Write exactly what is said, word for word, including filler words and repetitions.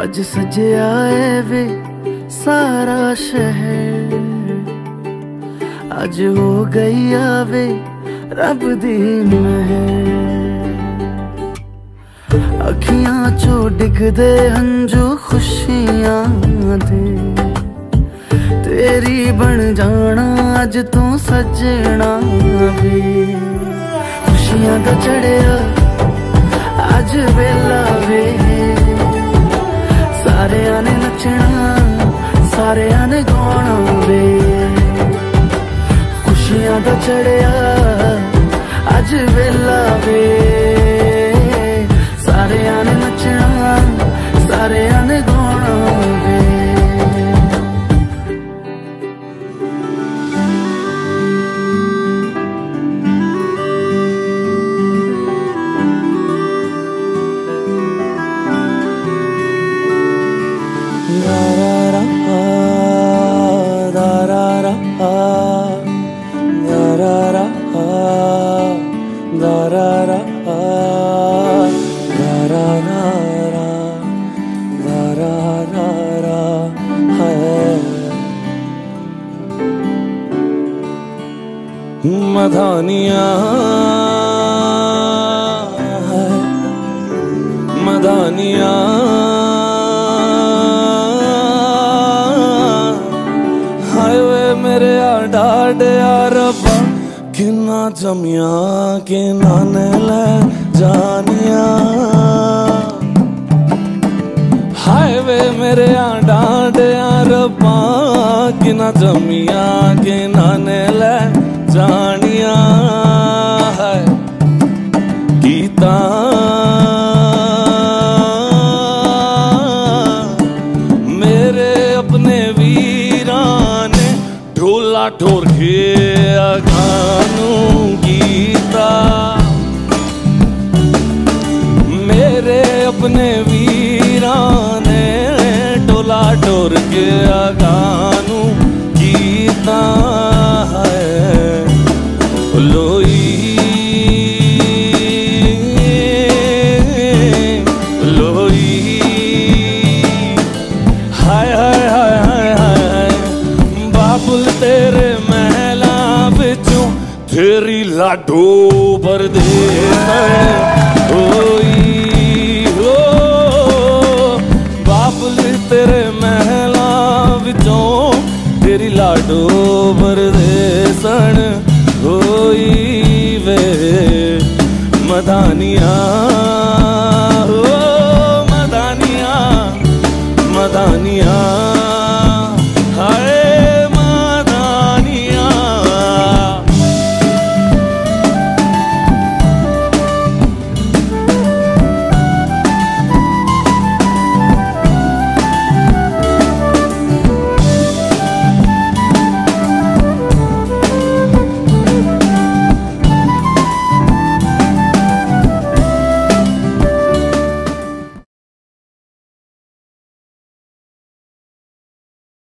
आज सज आए वे सारा शहर, आज हो गई आवे रब दी महर। अखियां चो डिगदे हंजू खुशियां दे, तेरी बन जाना अज तू सजना वे। खुशियां दा चढ़िया अज वेला वे, सारे आने नचना सारे आने गाना वे। खुशियां दा चढ़िया अज वेला वे, सारे आने नचना सारे आने गाना वे। मदानिया मदानिया हाईवे मेरे आडाड रबा किन्ना जमिया के नाने ले जानिया। हाईवे मेरे आडाड रबा किन्ना जमिया के नाने ले जानिया। है गीता मेरे अपने वीरान ढोला ठोर के अगानू गीता, मेरे अपने वीरान ढोला ठोर के